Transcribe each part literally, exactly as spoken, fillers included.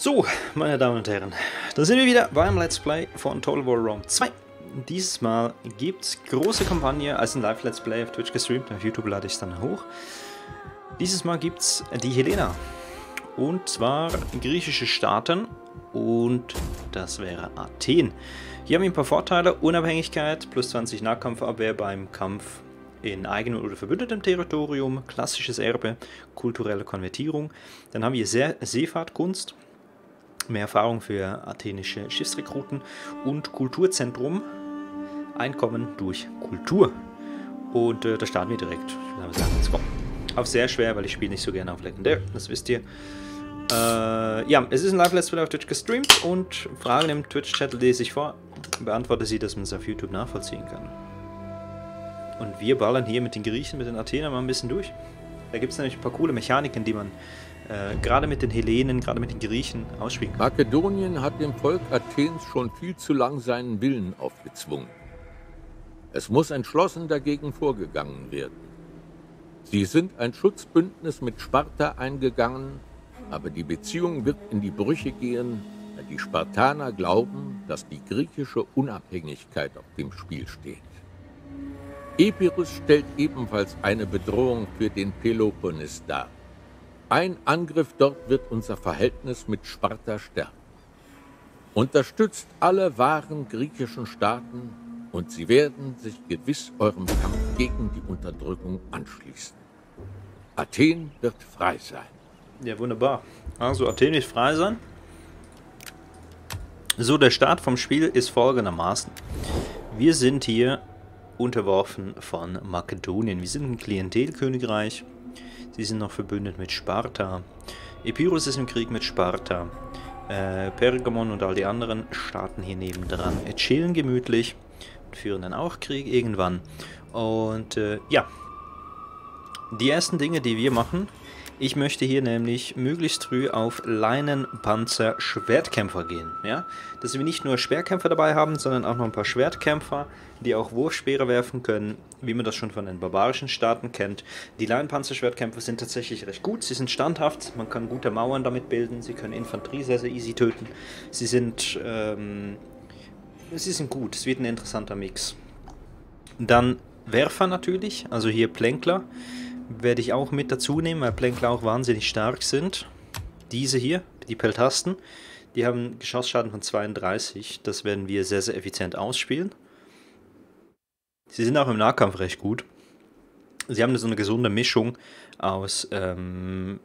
So, meine Damen und Herren, da sind wir wieder beim Let's Play von Total War Rome zwei. Dieses Mal gibt es große Kampagne, als ein Live-Let's Play auf Twitch gestreamt, auf YouTube lade ich es dann hoch. Dieses Mal gibt es die Helena, und zwar griechische Staaten, und das wäre Athen. Hier haben wir ein paar Vorteile: Unabhängigkeit, plus zwanzig Nahkampfabwehr beim Kampf in eigenem oder verbündetem Territorium, klassisches Erbe, kulturelle Konvertierung. Dann haben wir hier Seefahrtkunst, mehr Erfahrung für athenische Schiffsrekruten und Kulturzentrum, Einkommen durch Kultur. Und äh, da starten wir direkt. Ich würde sagen, let's go. Auf sehr schwer, weil ich spiele nicht so gerne auf Legendär, das wisst ihr. Äh, ja, es ist ein Live-Let's Play auf Twitch gestreamt, und Fragen im Twitch-Chat lese ich vor, beantworte sie, dass man es auf YouTube nachvollziehen kann. Und wir ballern hier mit den Griechen, mit den Athenern mal ein bisschen durch. Da gibt es nämlich ein paar coole Mechaniken, die man äh, gerade mit den Hellenen, gerade mit den Griechen ausspielen kann. Makedonien hat dem Volk Athens schon viel zu lang seinen Willen aufgezwungen. Es muss entschlossen dagegen vorgegangen werden. Sie sind ein Schutzbündnis mit Sparta eingegangen, aber die Beziehung wird in die Brüche gehen, da die Spartaner glauben, dass die griechische Unabhängigkeit auf dem Spiel steht. Epirus stellt ebenfalls eine Bedrohung für den Peloponnes dar. Ein Angriff dort wird unser Verhältnis mit Sparta stärken. Unterstützt alle wahren griechischen Staaten, und sie werden sich gewiss eurem Kampf gegen die Unterdrückung anschließen. Athen wird frei sein. Ja, wunderbar. Also Athen wird frei sein. So, der Start vom Spiel ist folgendermaßen. Wir sind hier unterworfen von Makedonien. Wir sind ein Klientelkönigreich. Sie sind noch verbündet mit Sparta. Epirus ist im Krieg mit Sparta. Äh, Pergamon und all die anderen Staaten hier nebendran chillen gemütlich und führen dann auch Krieg irgendwann. Und äh, ja, die ersten Dinge, die wir machen: Ich möchte hier nämlich möglichst früh auf Leinenpanzer-Schwertkämpfer gehen. Ja? Dass wir nicht nur Speerkämpfer dabei haben, sondern auch noch ein paar Schwertkämpfer, die auch Wurfspeere werfen können, wie man das schon von den barbarischen Staaten kennt. Die Leinenpanzer-Schwertkämpfer sind tatsächlich recht gut. Sie sind standhaft, man kann gute Mauern damit bilden, sie können Infanterie sehr, sehr easy töten. Sie sind, ähm, sie sind gut, es wird ein interessanter Mix. Dann Werfer natürlich, also hier Plänkler. Werde ich auch mit dazu nehmen, weil Plänkler auch wahnsinnig stark sind. Diese hier, die Peltasten, die haben Geschossschaden von zweiunddreißig. Das werden wir sehr, sehr effizient ausspielen. Sie sind auch im Nahkampf recht gut. Sie haben so eine gesunde Mischung aus, ähm,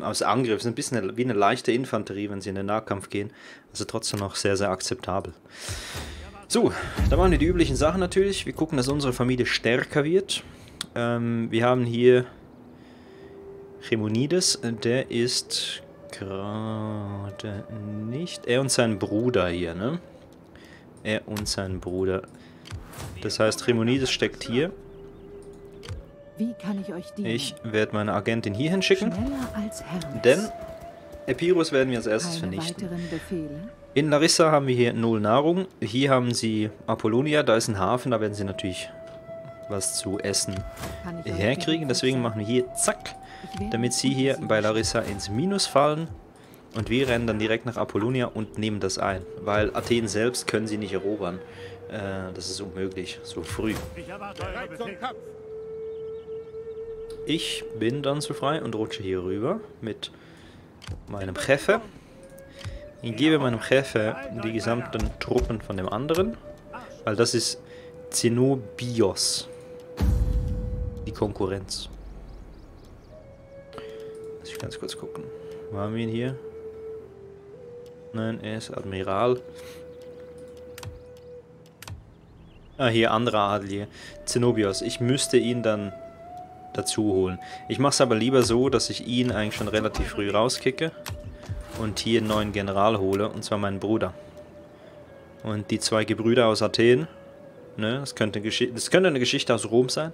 aus Angriff. Es ist ein bisschen wie eine leichte Infanterie, wenn sie in den Nahkampf gehen. Also trotzdem noch sehr, sehr akzeptabel. So, da machen wir die üblichen Sachen natürlich. Wir gucken, dass unsere Familie stärker wird. Ähm, wir haben hier Haimonides, der ist gerade nicht. Er und sein Bruder hier, ne? Er und sein Bruder. Das heißt, Haimonides steckt hier. Wie kann ich euch dienen? Ich werde meine Agentin hier hinschicken, denn Epirus werden wir als erstes vernichten. In Larissa haben wir hier null Nahrung. Hier haben sie Apollonia, da ist ein Hafen, da werden sie natürlich was zu essen herkriegen. Deswegen machen wir hier zack, damit sie hier bei Larissa ins Minus fallen, und wir rennen dann direkt nach Apollonia und nehmen das ein, weil Athen selbst können sie nicht erobern. Äh, das ist unmöglich, so früh. Ich bin dann so frei und rutsche hier rüber mit meinem Chefe. Ich gebe meinem Chefe die gesamten Truppen von dem anderen, weil das ist Zenobios. Die Konkurrenz. Muss ich ganz kurz gucken. Wo haben wir ihn hier? Nein, er ist Admiral. Ah, hier, anderer Adel hier. Zenobios. Ich müsste ihn dann dazu holen. Ich mache es aber lieber so, dass ich ihn eigentlich schon relativ früh rauskicke und hier einen neuen General hole, und zwar meinen Bruder. Und die zwei Gebrüder aus Athen, ne, das könnte, das könnte eine Geschichte aus Rom sein.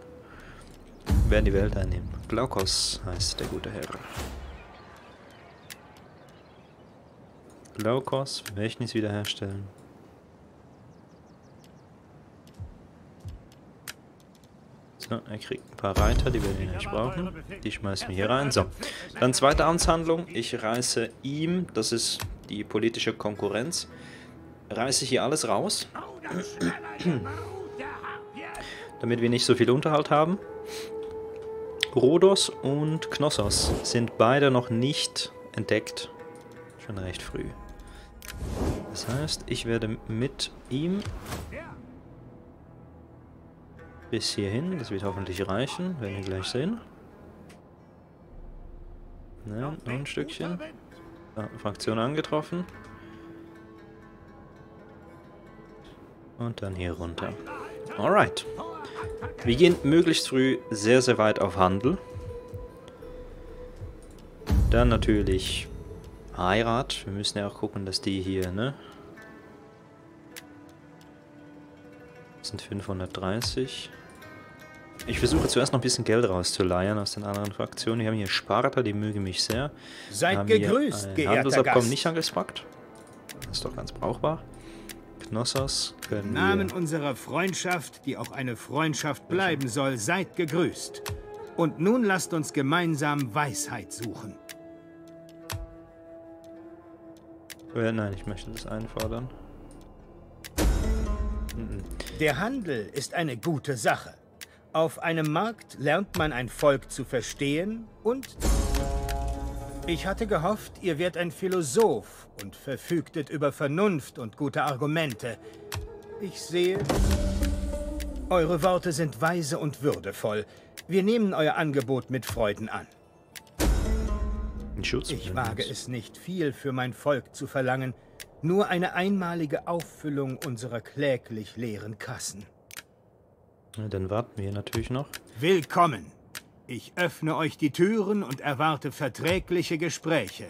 Werden die Welt einnehmen. Glaukos heißt der gute Herr. Glaukos, Vermächtnis wiederherstellen. So, er kriegt ein paar Reiter, die werden wir nicht brauchen. Die schmeißen wir hier rein. So, dann zweite Amtshandlung. Ich reiße ihm, das ist die politische Konkurrenz, reiße ich hier alles raus. Damit wir nicht so viel Unterhalt haben. Rhodos und Knossos sind beide noch nicht entdeckt. Schon recht früh. Das heißt, ich werde mit ihm bis hierhin, das wird hoffentlich reichen, werden wir gleich sehen. Ja, noch ein Stückchen. Ja, Fraktion angetroffen. Und dann hier runter. Alright. Wir gehen möglichst früh sehr, sehr weit auf Handel. Dann natürlich Heirat. Wir müssen ja auch gucken, dass die hier, ne? Das sind fünfhundertdreißig. Ich versuche zuerst noch ein bisschen Geld rauszuleiern aus den anderen Fraktionen. Wir haben hier Sparta, die mögen mich sehr. Seid gegrüßt, geehrter Gast. Handelsabkommen, nicht Handelspakt. Das ist doch ganz brauchbar. Knossos können wir... Im Namen unserer Freundschaft, die auch eine Freundschaft bleiben soll, seid gegrüßt. Und nun lasst uns gemeinsam Weisheit suchen. Äh, nein, ich möchte das einfordern. Mhm. Der Handel ist eine gute Sache. Auf einem Markt lernt man ein Volk zu verstehen und... Ich hatte gehofft, ihr werdet ein Philosoph und verfügtet über Vernunft und gute Argumente. Ich sehe, eure Worte sind weise und würdevoll. Wir nehmen euer Angebot mit Freuden an. Ich wage es nicht, viel für mein Volk zu verlangen, nur eine einmalige Auffüllung unserer kläglich leeren Kassen. Na, dann warten wir natürlich noch. Willkommen! Ich öffne euch die Türen und erwarte verträgliche Gespräche.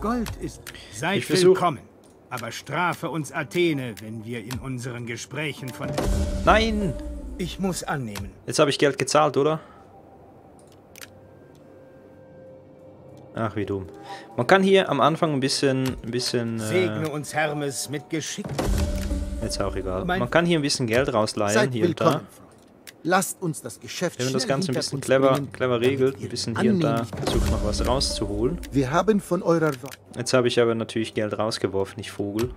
Gold ist... Seid willkommen, aber strafe uns Athene, wenn wir in unseren Gesprächen von... Nein! Ich muss annehmen. Jetzt habe ich Geld gezahlt, oder? Ach, wie dumm. Man kann hier am Anfang ein bisschen... Ein bisschen Segne uns, Hermes, mit Geschick. Jetzt auch egal. Man kann hier ein bisschen Geld rausleihen, hier und da. Lasst uns das Geschäft Wenn man das Ganze ein bisschen clever, clever regelt, ein bisschen hier und da versucht noch was rauszuholen. Wir haben von eurer... Jetzt habe ich aber natürlich Geld rausgeworfen, nicht Vogel.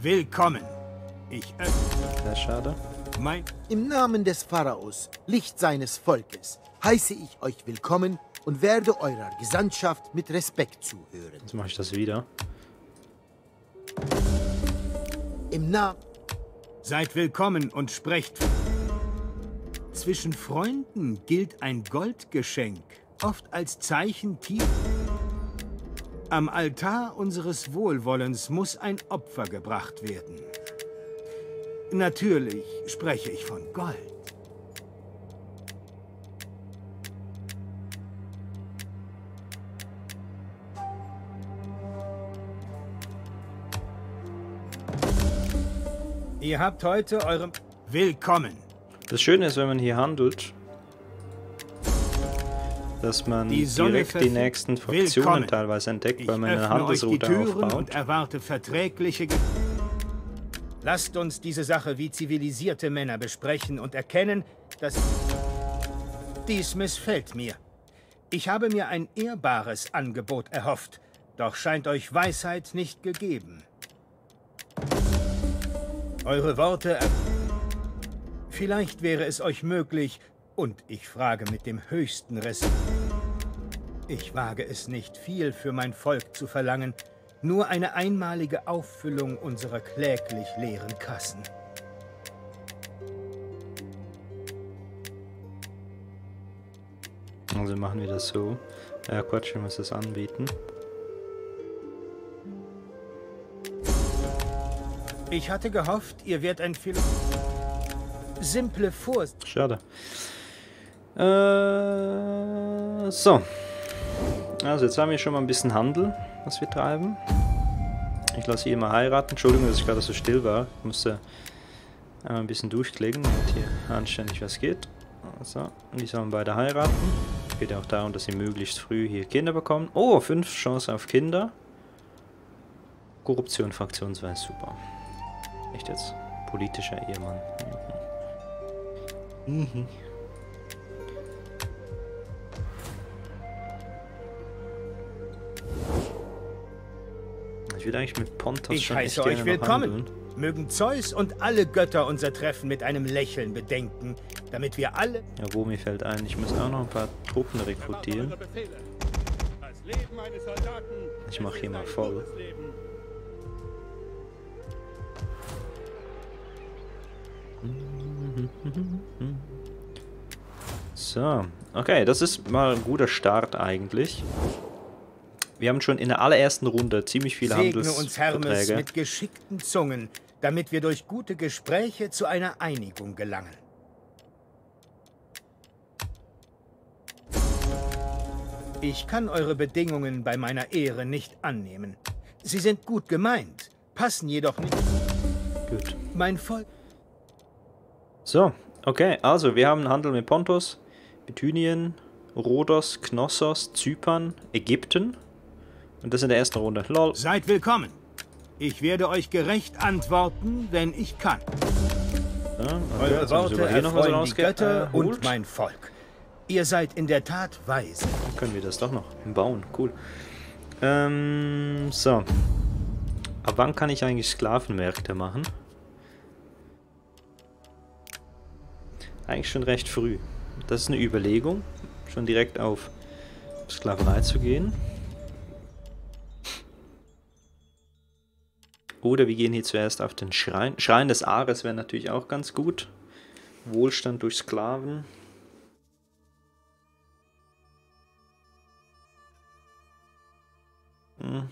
Willkommen. Ich öffne... Das ist schade. Mein Im Namen des Pharaos, Licht seines Volkes, heiße ich euch willkommen... Und werde eurer Gesandtschaft mit Respekt zuhören. Jetzt mache ich das wieder. Im Namen. Seid willkommen und sprecht. Zwischen Freunden gilt ein Goldgeschenk, oft als Zeichen tief. Am Altar unseres Wohlwollens muss ein Opfer gebracht werden. Natürlich spreche ich von Gold. Ihr habt heute eurem Willkommen. Das Schöne ist, wenn man hier handelt, dass man die direkt die nächsten Fraktionen Willkommen. Teilweise entdeckt, weil man eine Handelsroute aufbaut. Und erwarte verträgliche Ge Lasst uns diese Sache wie zivilisierte Männer besprechen und erkennen, dass dies missfällt mir. Ich habe mir ein ehrbares Angebot erhofft, doch scheint euch Weisheit nicht gegeben. Eure Worte... Vielleicht wäre es euch möglich, und ich frage mit dem höchsten Respekt. Ich wage es nicht, viel für mein Volk zu verlangen, nur eine einmalige Auffüllung unserer kläglich leeren Kassen. Also machen wir das so. Ja, Quatsch, wir müssen das anbieten. Ich hatte gehofft, ihr werdet ein Philo... Simple Furst. Schade. Äh, so. Also jetzt haben wir schon mal ein bisschen Handel, was wir treiben. Ich lasse hier mal heiraten. Entschuldigung, dass ich gerade so still war. Ich musste einmal ein bisschen durchklicken, damit hier anständig was geht. So, und die sollen beide heiraten. Es geht ja auch darum, dass sie möglichst früh hier Kinder bekommen. Oh, fünf Chancen auf Kinder. Korruption fraktionsweise, super. Echt jetzt? Politischer Ehemann. Mhm. Mhm. Ich würde eigentlich mit Pontos ich schon heiße euch willkommen. Handeln. Mögen Zeus und alle Götter unser Treffen mit einem Lächeln bedenken, damit wir alle... Ja, wo mir fällt ein, ich muss auch noch ein paar Truppen rekrutieren. Ich mache hier mal voll. So, okay, das ist mal ein guter Start eigentlich. Wir haben schon in der allerersten Runde ziemlich viele Handelsverträge. Segne uns Hermes mit geschickten Zungen, damit wir durch gute Gespräche zu einer Einigung gelangen. Ich kann eure Bedingungen bei meiner Ehre nicht annehmen. Sie sind gut gemeint, passen jedoch nicht. Gut. Mein Volk. So, okay, also wir haben einen Handel mit Pontos, Bithynien, Rhodos, Knossos, Zypern, Ägypten. Und das in der ersten Runde. Lol. Seid willkommen. Ich werde euch gerecht antworten, wenn ich kann. Ja, okay. Eure Worte erfreuen die Götter und mein Volk. Ihr seid in der Tat weise. Dann können wir das doch noch bauen. Cool. Ähm, so. Ab wann kann ich eigentlich Sklavenmärkte machen? Eigentlich schon recht früh. Das ist eine Überlegung, schon direkt auf Sklaverei zu gehen. Oder wir gehen hier zuerst auf den Schrein. Schrein des Ares wäre natürlich auch ganz gut. Wohlstand durch Sklaven. Hm.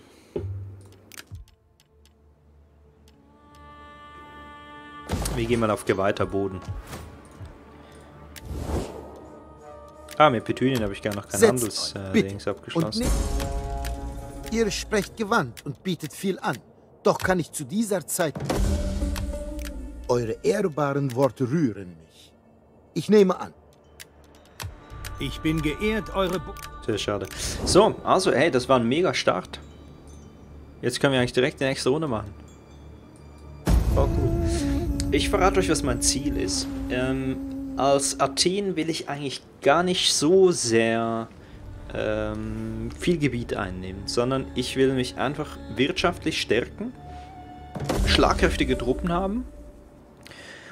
Wir gehen mal auf geweihter Boden. Ah, mit Bithynien habe ich gar noch kein Handelsdings äh, abgeschlossen. Und ihr sprecht gewandt und bietet viel an. Doch kann ich zu dieser Zeit... Eure ehrbaren Worte rühren mich. Ich nehme an. Ich bin geehrt, eure... Bo Sehr schade. So, also, hey, das war ein mega Start. Jetzt können wir eigentlich direkt die nächste Runde machen. Oh, cool. Ich verrate euch, was mein Ziel ist. Ähm, als Athen will ich eigentlich gar nicht so sehr... viel Gebiet einnehmen, sondern ich will mich einfach wirtschaftlich stärken, schlagkräftige Truppen haben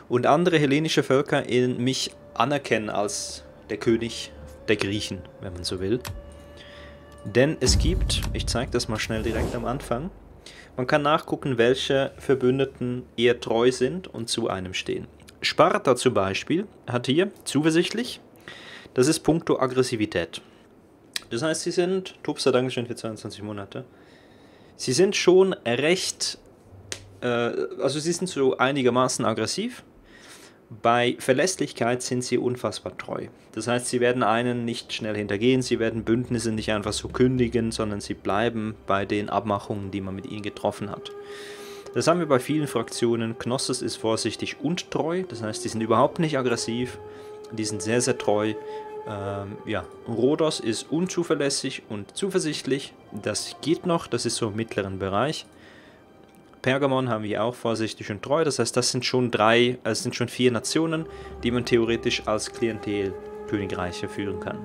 und andere hellenische Völker in mich anerkennen als der König der Griechen, wenn man so will. Denn es gibt, ich zeige das mal schnell direkt am Anfang, man kann nachgucken, welche Verbündeten eher treu sind und zu einem stehen. Sparta zum Beispiel hat hier zuversichtlich, das ist puncto Aggressivität. Das heißt, sie sind, Tupsa, Dankeschön für zweiundzwanzig Monate, sie sind schon recht, äh, also sie sind so einigermaßen aggressiv. Bei Verlässlichkeit sind sie unfassbar treu. Das heißt, sie werden einen nicht schnell hintergehen, sie werden Bündnisse nicht einfach so kündigen, sondern sie bleiben bei den Abmachungen, die man mit ihnen getroffen hat. Das haben wir bei vielen Fraktionen. Knossos ist vorsichtig und treu, das heißt, die sind überhaupt nicht aggressiv, die sind sehr, sehr treu. Ähm, ja, Rhodos ist unzuverlässig und zuversichtlich. Das geht noch, das ist so im mittleren Bereich. Pergamon haben wir auch vorsichtig und treu. Das heißt, das sind schon drei, also sind schon vier Nationen, die man theoretisch als Klientelkönigreiche führen kann.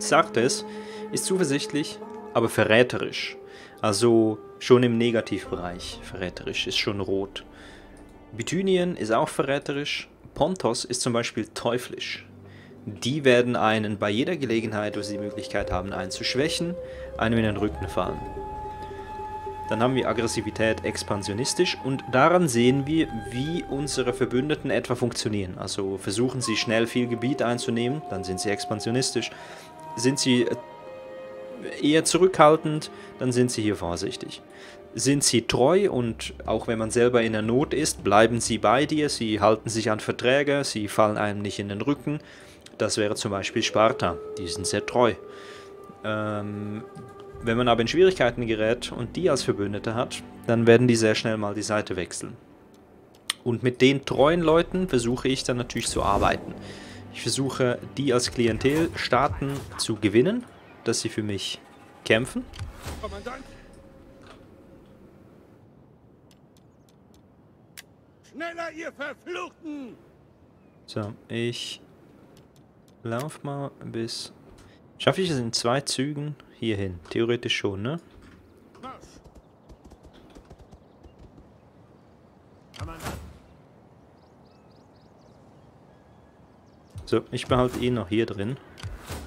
Sartes ist zuversichtlich, aber verräterisch. Also schon im Negativbereich verräterisch, ist schon rot. Bithynien ist auch verräterisch. Pontos ist zum Beispiel teuflisch. Die werden einen bei jeder Gelegenheit, wo sie die Möglichkeit haben, einen zu schwächen, einem in den Rücken fallen. Dann haben wir Aggressivität expansionistisch und daran sehen wir, wie unsere Verbündeten etwa funktionieren. Also versuchen sie schnell viel Gebiet einzunehmen, dann sind sie expansionistisch. Sind sie eher zurückhaltend, dann sind sie hier vorsichtig. Sind sie treu und auch wenn man selber in der Not ist, bleiben sie bei dir, sie halten sich an Verträge, sie fallen einem nicht in den Rücken. Das wäre zum Beispiel Sparta, die sind sehr treu. Ähm, wenn man aber in Schwierigkeiten gerät und die als Verbündete hat, dann werden die sehr schnell mal die Seite wechseln. Und mit den treuen Leuten versuche ich dann natürlich zu arbeiten. Ich versuche, die als Klientelstaaten zu gewinnen, dass sie für mich kämpfen. schneller, ihr Verfluchten! So, ich lauf mal bis... Schaffe ich es in zwei Zügen hierhin? Theoretisch schon, ne? So, ich behalte ihn noch hier drin.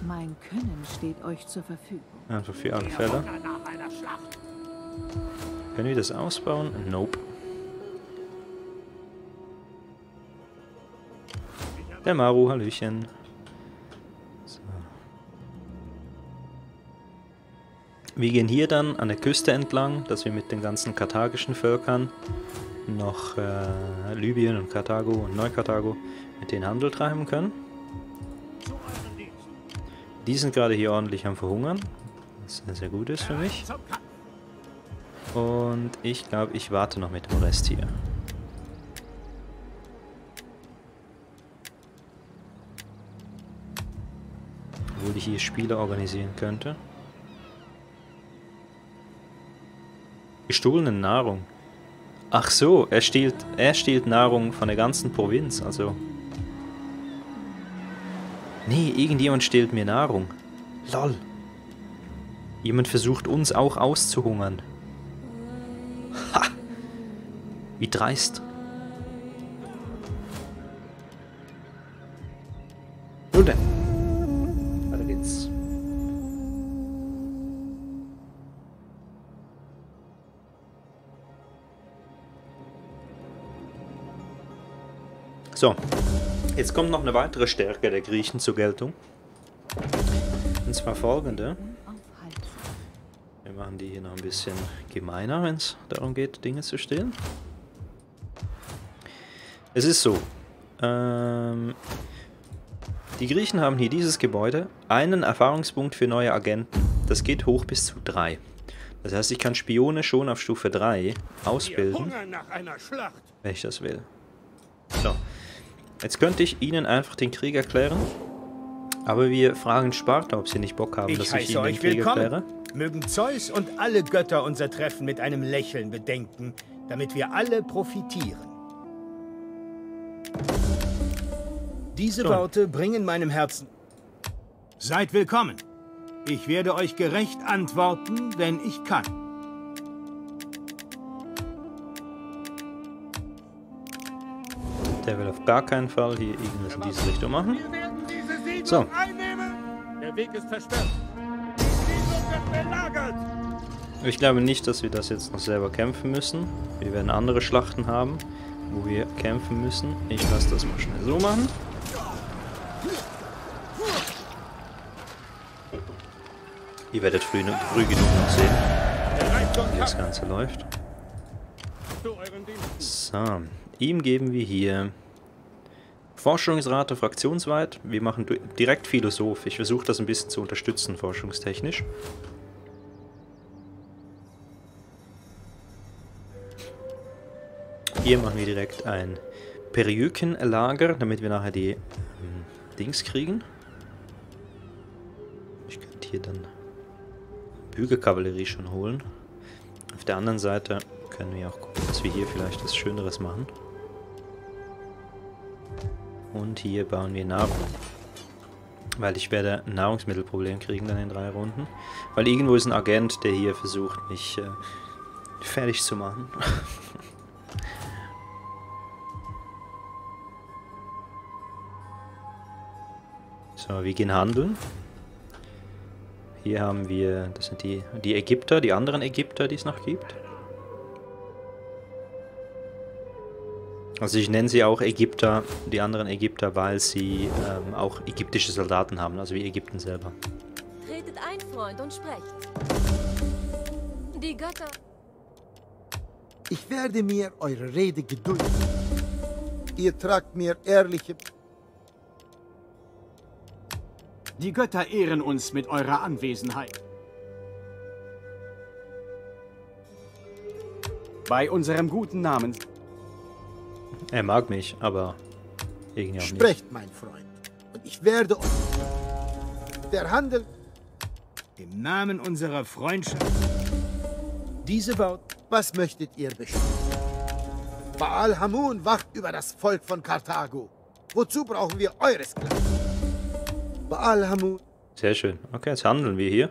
Mein Können steht euch zur Verfügung. Also für alle Fälle. Können wir das ausbauen? Nope. Der Maru, hallöchen. So. Wir gehen hier dann an der Küste entlang, dass wir mit den ganzen karthagischen Völkern noch äh, Libyen und Karthago und Neukarthago mit denen Handel treiben können. Die sind gerade hier ordentlich am Verhungern, was sehr, sehr gut ist für mich. Und ich glaube, ich warte noch mit dem Rest hier. Obwohl ich hier Spiele organisieren könnte. Gestohlene Nahrung. Ach so, er stiehlt, er stiehlt Nahrung von der ganzen Provinz, also... Nee, irgendjemand stiehlt mir Nahrung. Lol. Jemand versucht uns auch auszuhungern. Ha! Wie dreist. Nun denn. Weiter geht's. So. Jetzt kommt noch eine weitere Stärke der Griechen zur Geltung. Und zwar folgende. Wir machen die hier noch ein bisschen gemeiner, wenn es darum geht, Dinge zu stehlen. Es ist so. Ähm, die Griechen haben hier dieses Gebäude. Einen Erfahrungspunkt für neue Agenten. Das geht hoch bis zu drei. Das heißt, ich kann Spione schon auf Stufe drei ausbilden, wenn ich das will. So. Jetzt könnte ich ihnen einfach den Krieg erklären, aber wir fragen Sparta, ob sie nicht Bock haben, dass ich ihnen den Krieg erkläre. Mögen Zeus und alle Götter unser Treffen mit einem Lächeln bedenken, damit wir alle profitieren. Diese Worte bringen meinem Herzen... Seid willkommen. Ich werde euch gerecht antworten, wenn ich kann. Der will auf gar keinen Fall hier irgendwas in diese Richtung machen. So. Der Weg ist versperrt. Ich glaube nicht, dass wir das jetzt noch selber kämpfen müssen. Wir werden andere Schlachten haben, wo wir kämpfen müssen. Ich lasse das mal schnell so machen. Ihr werdet früh, früh genug noch sehen, wie das Ganze läuft. So. Ihm geben wir hier Forschungsrate fraktionsweit. Wir machen direkt Philosoph. Ich versuche das ein bisschen zu unterstützen, forschungstechnisch. Hier machen wir direkt ein Periökenlager, damit wir nachher die ähm, Dings kriegen. Ich könnte hier dann Bügelkavallerie schon holen. Auf der anderen Seite können wir auch gucken, dass wir hier vielleicht was Schöneres machen. Und hier bauen wir Nahrung. Weil ich werde ein Nahrungsmittelproblem kriegen dann in drei Runden. Weil irgendwo ist ein Agent, der hier versucht, mich äh, fertig zu machen. So, wir gehen handeln. Hier haben wir, das sind die, die Ägypter, die anderen Ägypter, die es noch gibt. Also ich nenne sie auch Ägypter, die anderen Ägypter, weil sie ähm, auch ägyptische Soldaten haben, also wie Ägypten selber. Tretet ein, Freund, und sprecht. Die Götter. Ich werde mir eure Rede gedulden. Ihr tragt mir ehrliche... Die Götter ehren uns mit eurer Anwesenheit. Bei unserem guten Namen... Er mag mich, aber irgendwie auch nicht. Sprecht, mein Freund, und ich werde euch der Handel im Namen unserer Freundschaft. Diese Worte. Was möchtet ihr bestimmen? Baal Hamun wacht über das Volk von Karthago. Wozu brauchen wir euresgleichen? Baal Hamun. Sehr schön. Okay, jetzt handeln wir hier.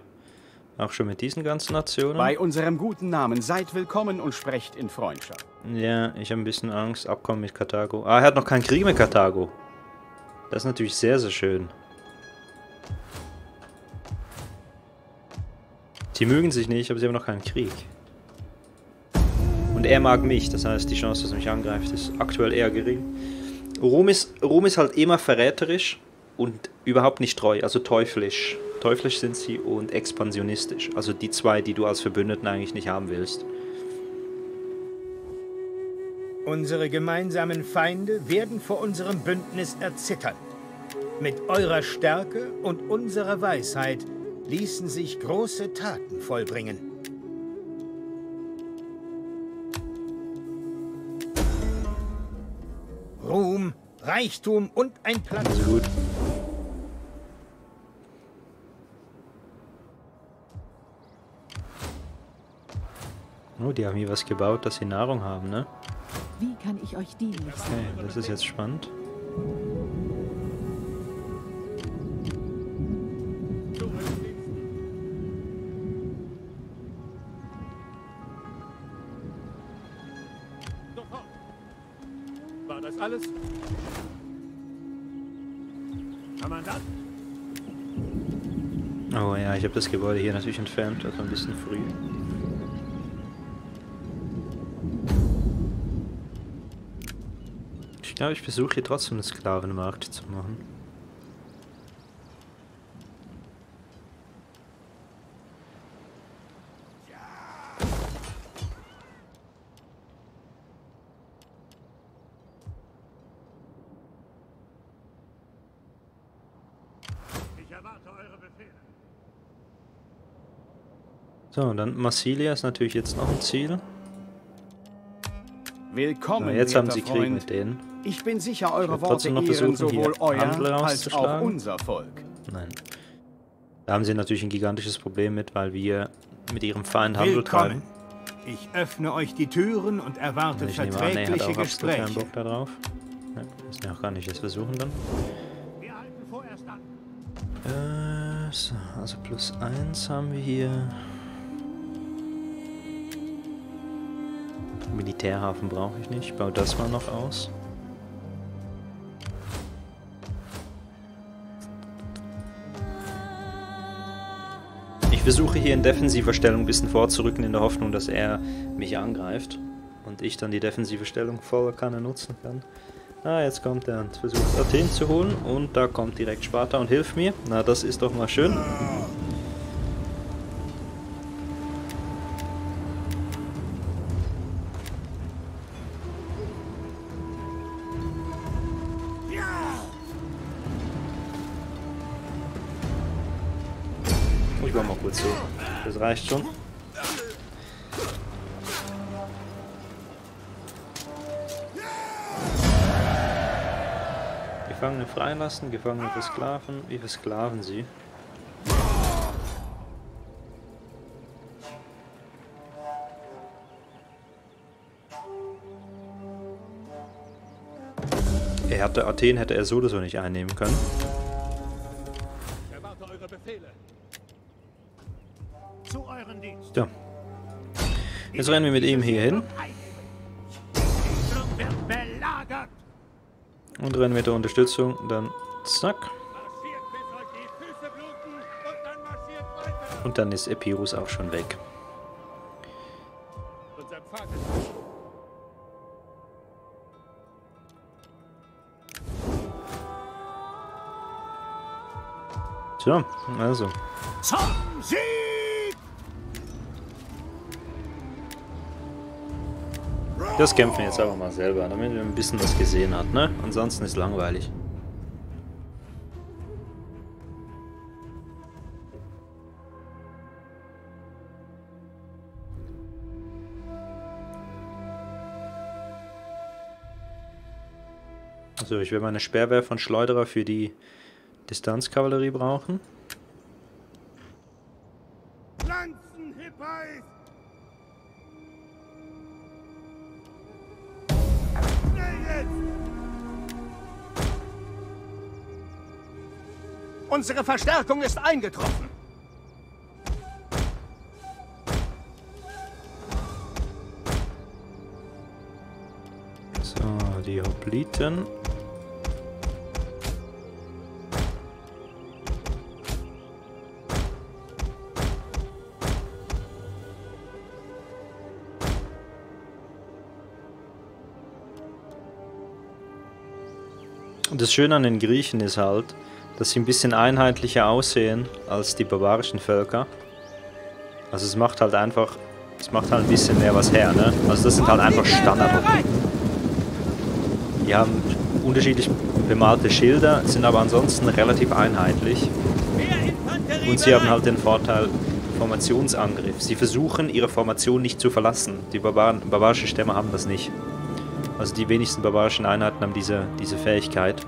Auch schon mit diesen ganzen Nationen. Bei unserem guten Namen seid willkommen und sprecht in Freundschaft. Ja, ich habe ein bisschen Angst. Abkommen mit Karthago. Ah, er hat noch keinen Krieg mit Karthago. Das ist natürlich sehr, sehr schön. Die mögen sich nicht, aber sie haben noch keinen Krieg. Und er mag mich. Das heißt, die Chance, dass er mich angreift, ist aktuell eher gering. Rom ist, Rom ist halt immer verräterisch und überhaupt nicht treu. Also teuflisch. Teuflisch sind sie und expansionistisch. Also die zwei, die du als Verbündeten eigentlich nicht haben willst. Unsere gemeinsamen Feinde werden vor unserem Bündnis erzittern. Mit eurer Stärke und unserer Weisheit ließen sich große Taten vollbringen. Ruhm, Reichtum und ein Platz. Gut. Oh, die haben hier was gebaut, dass sie Nahrung haben, ne? Wie kann ich euch dienen? Okay, das ist jetzt spannend. War das alles? Kann man das? Oh ja, ich habe das Gebäude hier natürlich entfernt, also ein bisschen früh. Ich glaube, ich versuche hier trotzdem einen Sklavenmarkt zu machen. Ich erwarte eure Befehle. So, und dann Massilia ist natürlich jetzt noch ein Ziel. Willkommen, so, jetzt haben sie Krieg mit denen. Ich bin sicher, eure Worte ehren sowohl euer als auch unser Volk. Nein. Da haben sie natürlich ein gigantisches Problem mit, weil wir mit ihrem Feind Handel treiben. Ich öffne euch die Türen und erwarte und verträgliche Gespräche. Ich nehme an, er hat auch absolut keinen Bock darauf. Ja, müssen wir auch gar nicht das versuchen dann. Wir halten vorerst an. Äh, so, also plus eins haben wir hier. Militärhafen brauche ich nicht. Ich baue das mal noch aus. Ich versuche hier in defensiver Stellung ein bisschen vorzurücken, in der Hoffnung, dass er mich angreift und ich dann die defensive Stellung voller Kanne nutzen kann. Ah, jetzt kommt er und versucht Athen zu holen und da kommt direkt Sparta und hilft mir. Na, das ist doch mal schön. Reicht schon. Gefangene freilassen, Gefangene versklaven. Wie versklaven sie? Er hatte Athen, hätte er so oder so nicht einnehmen können. Erwarte eure Befehle. So. Jetzt rennen wir mit ihm hier hin. Und rennen mit der Unterstützung. Dann zack. Und dann ist Epirus auch schon weg. So, also. Das kämpfen wir jetzt aber mal selber, damit wir ein bisschen was gesehen hat, ne? Ansonsten ist langweilig. Also ich will meine Speerwerfer und Schleuderer für die Distanzkavallerie brauchen. Unsere Verstärkung ist eingetroffen. So, die Hopliten. Das Schöne an den Griechen ist halt, dass sie ein bisschen einheitlicher aussehen als die barbarischen Völker. Also es macht halt einfach, es macht halt ein bisschen mehr was her, ne? Also das sind halt einfach Standardhopliten. Die haben unterschiedlich bemalte Schilder, sind aber ansonsten relativ einheitlich. Und sie haben halt den Vorteil Formationsangriff. Sie versuchen ihre Formation nicht zu verlassen. Die Barbaren, barbarischen Stämme haben das nicht. Also die wenigsten barbarischen Einheiten haben diese, diese Fähigkeit.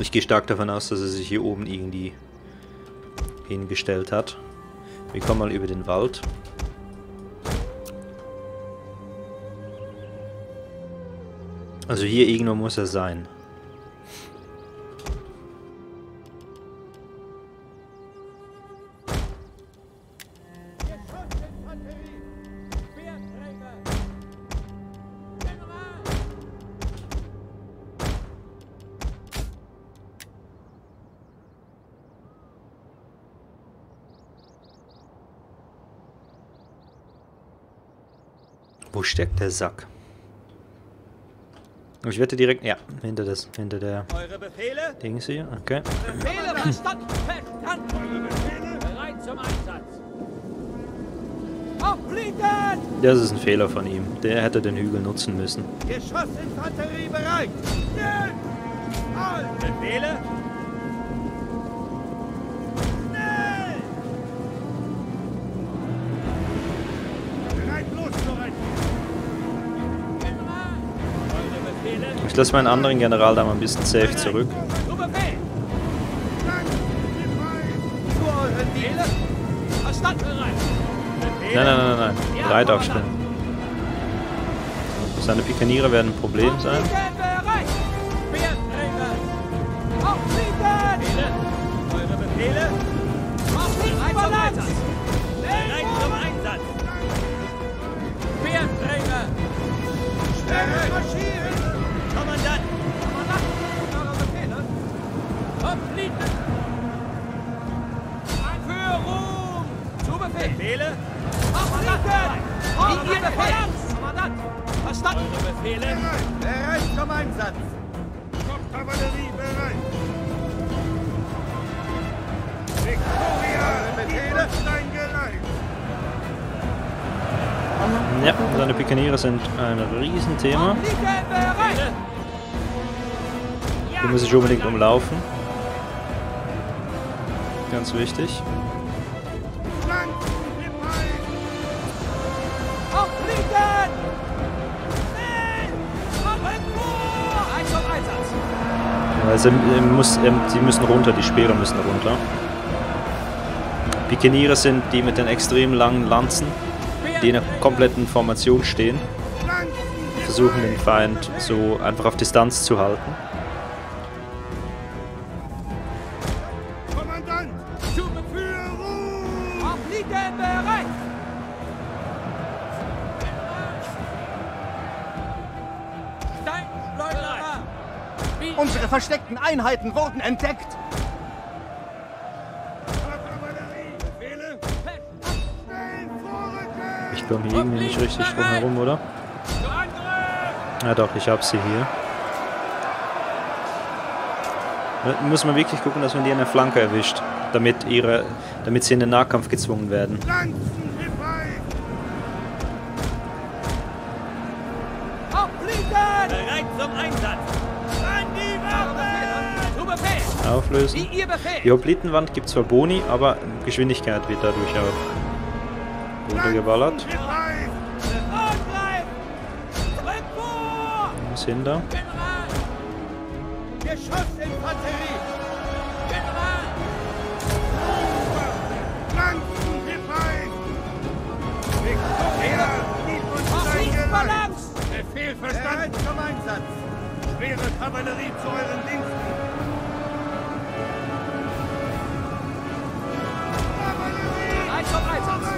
Ich gehe stark davon aus, dass er sich hier oben irgendwie hingestellt hat. Wir kommen mal über den Wald. Also hier irgendwo muss er sein. Wo steckt der Sack? Ich wette direkt. Ja, hinter das, hinter der. Eure Befehle? Dings hier, okay. Befehle war standfest an! Eure Befehle bereit zum Einsatz! Aufliegen! Das ist ein Fehler von ihm. Der hätte den Hügel nutzen müssen. Geschossinfanterie bereit! All Befehle! Ich lasse meinen anderen General da mal ein bisschen safe zurück. Nein, nein, nein, nein, nein. Breit aufstellen. Seine Pikaniere werden ein Problem sein. Befehle? Liegt Ihr Befehl? Kommandant! Verstanden! Eure Befehle? Bereit zum Einsatz! Kopfkavallerie bereit! Victoria! Eure Befehle? Stein geleitet! Ja, seine Pikaniere sind ein Riesenthema. Die muss ich unbedingt umlaufen. Ganz wichtig. Also, er muss, er, die müssen runter, die Speere müssen runter. Pikeniere sind die mit den extrem langen Lanzen, die in der kompletten Formation stehen. Versuchen den Feind so einfach auf Distanz zu halten. Unsere versteckten Einheiten wurden entdeckt. Ich komme hier irgendwie nicht richtig drum herum, oder? Ja doch, ich hab sie hier. Da müssen wir wirklich gucken, dass man die an der Flanke erwischt, damit, ihre, damit sie in den Nahkampf gezwungen werden. Auflösen. Die Hoplitenwand gibt zwar Boni, aber Geschwindigkeit wird dadurch auch runtergeballert. Muss hin da. Geschoss-Infanterie! General! Lanzen gefallen! Victoria! Auf links Balance! Befehl verstanden! Bereit zum Einsatz! Schwere Kavallerie zu euren Diensten! Bereit zum Einsatz!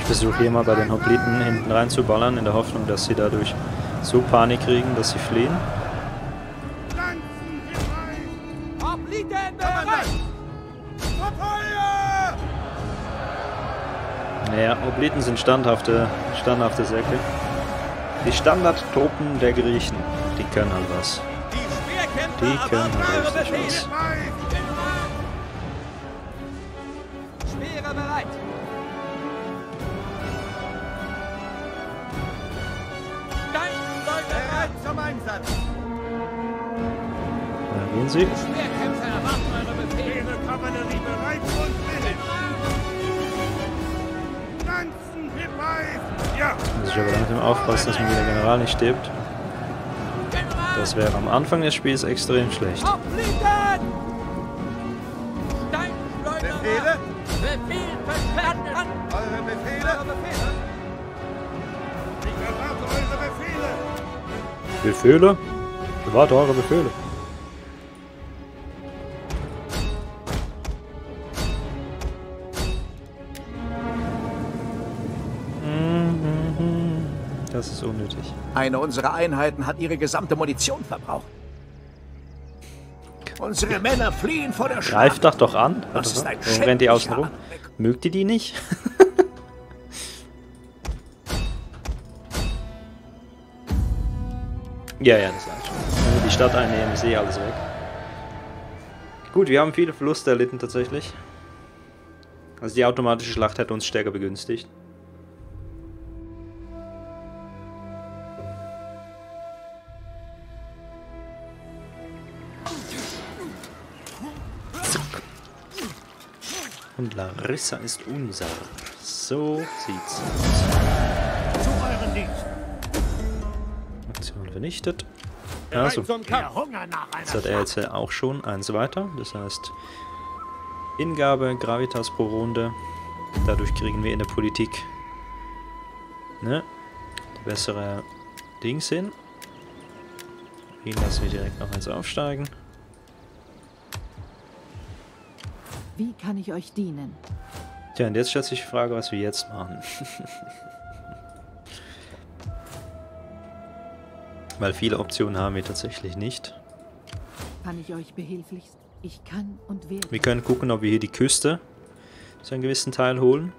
Ich versuche hier mal bei den Hopliten hinten rein zu ballern, in der Hoffnung, dass sie dadurch so Panik kriegen, dass sie fliehen. Naja, Hopliten sind standhafte, standhafte Säcke. Die Standardtruppen der Griechen, die können halt was. Die können halt richtig was. Speere bereit! Bereit zum Einsatz! Da gehen sie. Schwerkämpfer erwarten eure Befehle. Kavallerie bereit und willig. Lanzen hierbei! Ja! Muss ich aber langsam aufpassen, dass mir der General nicht stirbt. Das wäre am Anfang des Spiels extrem schlecht. Befehle? Befehl verstanden! Eure Befehle? Eure Befehle? Ich erwarte eure Befehle! Befehle? Ich erwarte eure Befehle. Das ist unnötig. Eine unserer Einheiten hat ihre gesamte Munition verbraucht. Unsere Männer fliehen vor der Schlacht. Greift doch doch an. Also, und rennt die außen rum. Mögt ihr die nicht? ja, ja, das ist einfach. Wenn wir die Stadt einnehmen, ist eh alles weg. Gut, wir haben viele Verluste erlitten tatsächlich. Also die automatische Schlacht hätte uns stärker begünstigt. Und Larissa ist unser. So sieht's aus. Zu euren Dienst. Aktion vernichtet. Also, das hat er jetzt auch schon eins weiter. Das heißt, Hingabe, Gravitas pro Runde. Dadurch kriegen wir in der Politik, ne, bessere Dings hin. Ihn lassen wir direkt noch eins aufsteigen. Wie kann ich euch dienen? Tja, und jetzt stellt sich die Frage, was wir jetzt machen. Weil viele Optionen haben wir tatsächlich nicht. Kann ich euch behilflich? Ich kann und werde. Wir können gucken, ob wir hier die Küste zu einem gewissen Teil holen.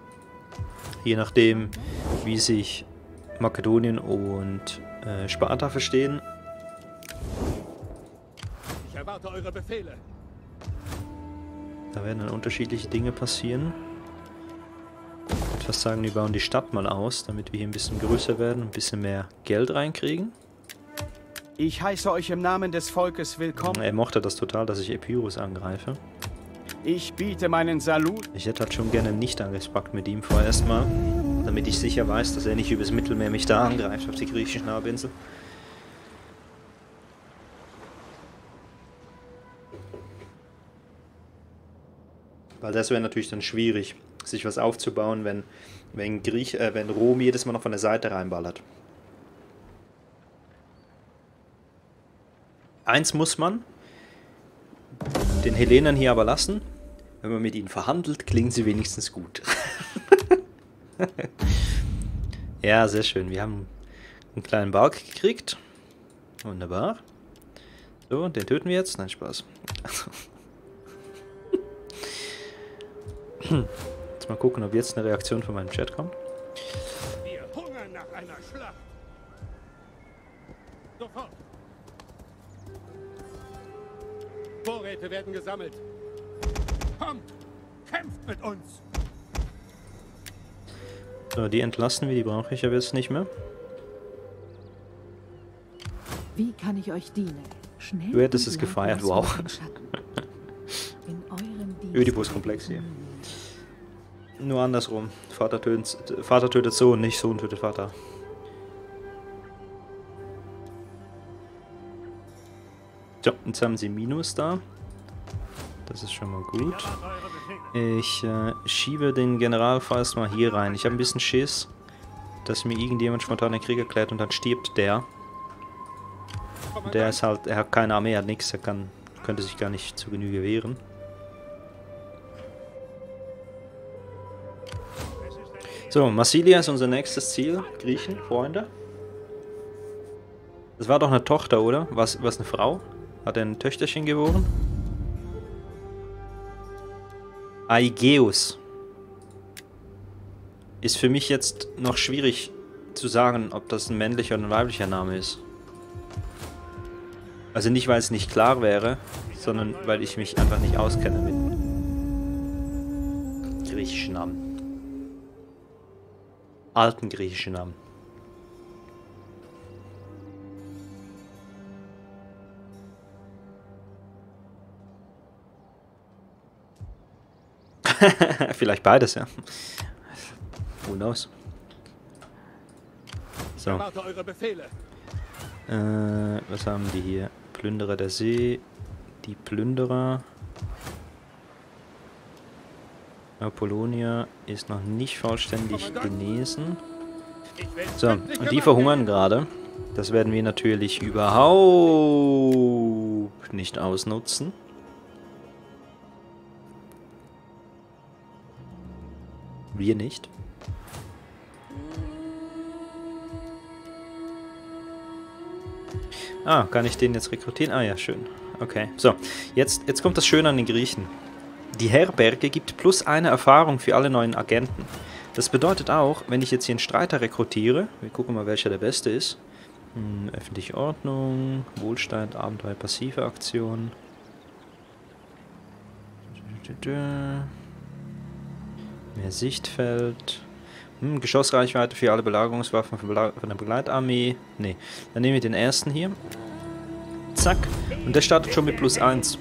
Je nachdem, wie sich Makedonien und äh, Sparta verstehen. Ich erwarte eure Befehle. Da werden dann unterschiedliche Dinge passieren. Ich würde fast sagen, wir bauen die Stadt mal aus, damit wir hier ein bisschen größer werden, ein bisschen mehr Geld reinkriegen. Ich heiße euch im Namen des Volkes willkommen. Er mochte das total, dass ich Epirus angreife. Ich biete meinen Salut. Ich hätte halt schon gerne einen Nicht-Angriffspakt mit ihm vorerst mal, damit ich sicher weiß, dass er nicht übers Mittelmeer mich da angreift auf die griechischen Halbinsel. Weil das wäre natürlich dann schwierig, sich was aufzubauen, wenn, wenn, Griech, äh, wenn Rom jedes Mal noch von der Seite reinballert. Eins muss man den Hellenern hier aber lassen. Wenn man mit ihnen verhandelt, klingen sie wenigstens gut. Ja, sehr schön. Wir haben einen kleinen Bark gekriegt. Wunderbar. So, den töten wir jetzt. Nein, Spaß. Jetzt mal gucken, ob jetzt eine Reaktion von meinem Chat kommt. Wir hungern nach einer Schlacht. Sofort. Vorräte werden gesammelt. Kommt, kämpft mit uns. So, die entlassen wir, die brauche ich aber jetzt nicht mehr. Wie kann ich euch dienen? Schnell. Du hättest es gefeiert, wow. Ödipuskomplex hier. Nur andersrum. Vater tötet, Vater tötet Sohn, nicht Sohn tötet Vater. So, jetzt haben sie Minus da. Das ist schon mal gut. Ich äh, schiebe den General vorerst mal hier rein. Ich habe ein bisschen Schiss, dass mir irgendjemand spontan den Krieg erklärt und dann stirbt der. Der ist halt, er hat keine Armee, er hat nichts, er kann, könnte sich gar nicht zu Genüge wehren. So, Massilia ist unser nächstes Ziel. Griechen, Freunde. Das war doch eine Tochter, oder? Was, was eine Frau? Hat er ein Töchterchen geboren? Aigeus. Ist für mich jetzt noch schwierig zu sagen, ob das ein männlicher oder ein weiblicher Name ist. Also nicht, weil es nicht klar wäre, sondern weil ich mich einfach nicht auskenne mit griechischen Namen. Alten griechischen Namen. Vielleicht beides, ja. Who knows? So. Äh, was haben die hier? Plünderer der See. Die Plünderer. Apollonia ist noch nicht vollständig genesen. So, und die verhungern gerade. Das werden wir natürlich überhaupt nicht ausnutzen. Wir nicht. Ah, kann ich den jetzt rekrutieren? Ah ja, schön. Okay, so. Jetzt, jetzt kommt das Schöne an den Griechen. Die Herberge gibt plus eine Erfahrung für alle neuen Agenten. Das bedeutet auch, wenn ich jetzt hier einen Streiter rekrutiere, wir gucken mal, welcher der beste ist. Hm, öffentliche Ordnung, Wohlstand, Abenteuer, passive Aktion. Mehr Sichtfeld. Hm, Geschossreichweite für alle Belagerungswaffen von der Begleitarmee. Ne, dann nehmen wir den ersten hier. Zack. Und der startet schon mit plus eins.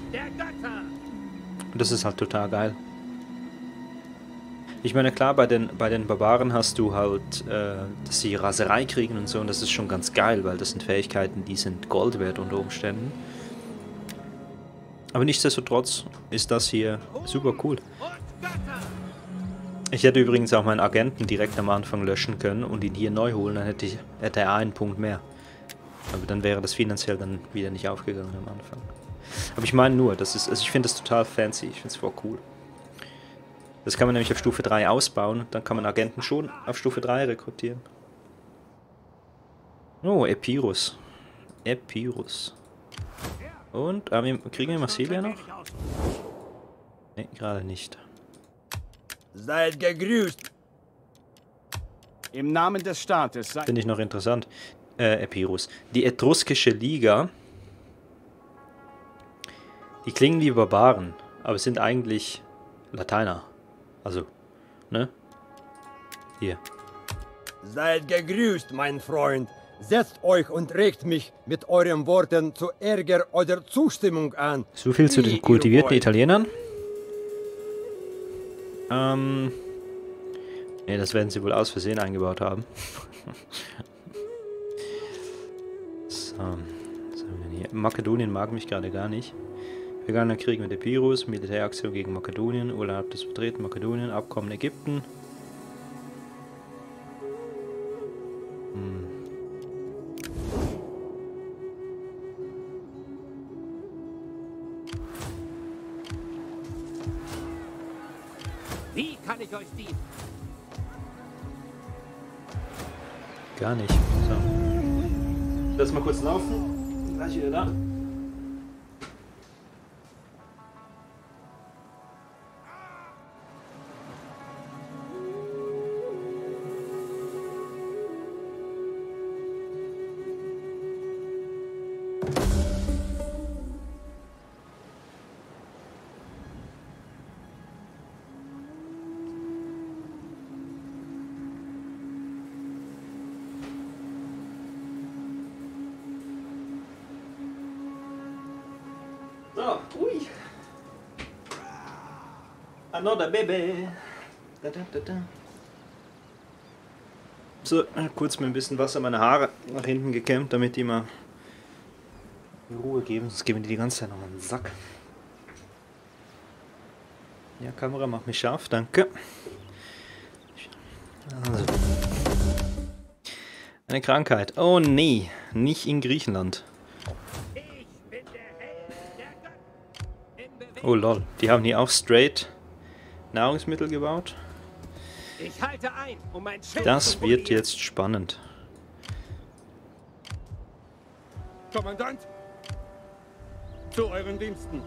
Und das ist halt total geil. Ich meine, klar, bei den, bei den Barbaren hast du halt, äh, dass sie Raserei kriegen und so, und das ist schon ganz geil, weil das sind Fähigkeiten, die sind Gold wert unter Umständen. Aber nichtsdestotrotz ist das hier super cool. Ich hätte übrigens auch meinen Agenten direkt am Anfang löschen können und ihn hier neu holen, dann hätte, ich, hätte er einen Punkt mehr. Aber dann wäre das finanziell dann wieder nicht aufgegangen am Anfang. Aber ich meine nur, das ist, also ich finde das total fancy, ich finde es voll cool. Das kann man nämlich auf Stufe drei ausbauen, dann kann man Agenten schon auf Stufe drei rekrutieren. Oh, Epirus. Epirus. Und, äh, kriegen wir Massilia noch? Ne, gerade nicht. Seid gegrüßt! Im Namen des Staates... Finde ich noch interessant. Äh, Epirus. Die etruskische Liga... Die klingen wie Barbaren, aber es sind eigentlich Lateiner. Also, ne? Hier. Seid gegrüßt, mein Freund. Setzt euch und regt mich mit euren Worten zu Ärger oder Zustimmung an. So viel zu den kultivierten Italienern. Ähm. Ne, das werden sie wohl aus Versehen eingebaut haben. So. Was haben wir denn hier? Makedonien mag mich gerade gar nicht. Veganer Krieg mit Epirus, Militäraktion gegen Makedonien, Urlaub des Betreten Makedonien, Abkommen Ägypten. Hm. Wie kann ich euch dienen? Gar nicht. So. Lass mal kurz laufen. Gleich wieder da. Another baby. Da, da, da, da. So, kurz mit ein bisschen Wasser meine Haare nach hinten gekämmt, damit die mal in Ruhe geben, sonst geben die die ganze Zeit noch einen Sack. Ja, Kamera, mach mich scharf, danke. Also. Eine Krankheit. Oh nee, nicht in Griechenland. Oh lol, die haben hier auch straight Nahrungsmittel gebaut. Ich halte ein, um mein Schiff zu probieren. Das wird jetzt spannend. Kommandant, zu euren Diensten.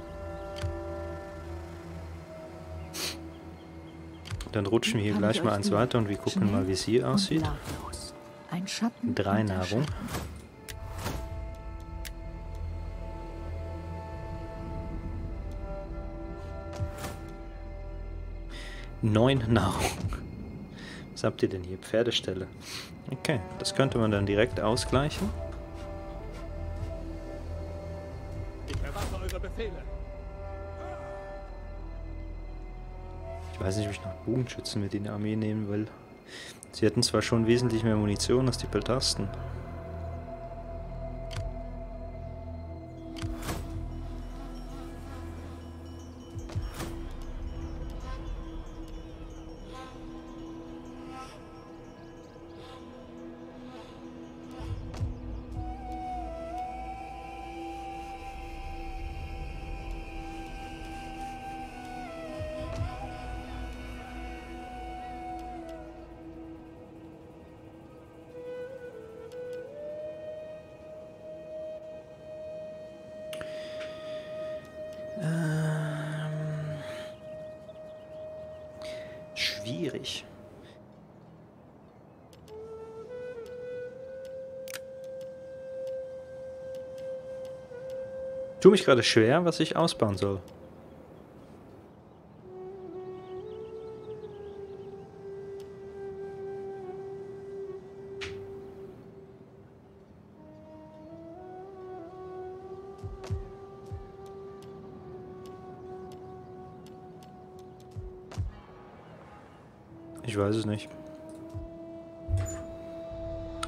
Dann rutschen wir hier gleich mal eins weiter und wir gucken mal, wie es hier aussieht. Drei Nahrung. Neun Nahrung. Was habt ihr denn hier? Pferdeställe. Okay, das könnte man dann direkt ausgleichen. Ich erwarte eure Befehle. Ich weiß nicht, ob ich noch Bogenschützen mit in die Armee nehmen will. Sie hätten zwar schon wesentlich mehr Munition als die Peltasten. Schwierig. Tue mich gerade schwer, was ich ausbauen soll. Ich weiß es nicht.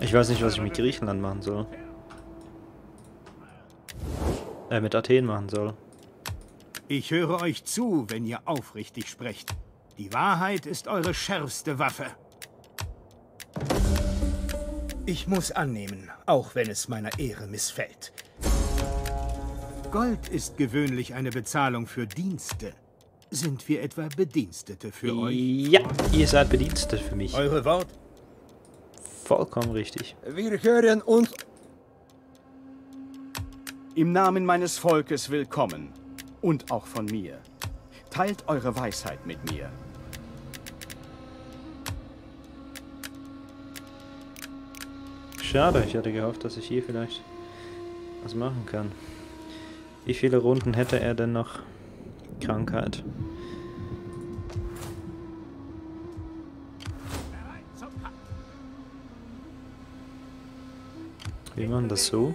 Ich weiß nicht, was ich mit Griechenland machen soll. Äh, mit Athen machen soll. Ich höre euch zu, wenn ihr aufrichtig sprecht. Die Wahrheit ist eure schärfste Waffe. Ich muss annehmen, auch wenn es meiner Ehre missfällt. Gold ist gewöhnlich eine Bezahlung für Dienste. Sind wir etwa Bedienstete für euch? Ja, ihr seid Bedienstete für mich. Eure Wort? Vollkommen richtig. Wir hören uns. Im Namen meines Volkes willkommen. Und auch von mir. Teilt eure Weisheit mit mir. Schade, ich hatte gehofft, dass ich hier vielleicht was machen kann. Wie viele Runden hätte er denn noch? Krankheit. Wir machen das so.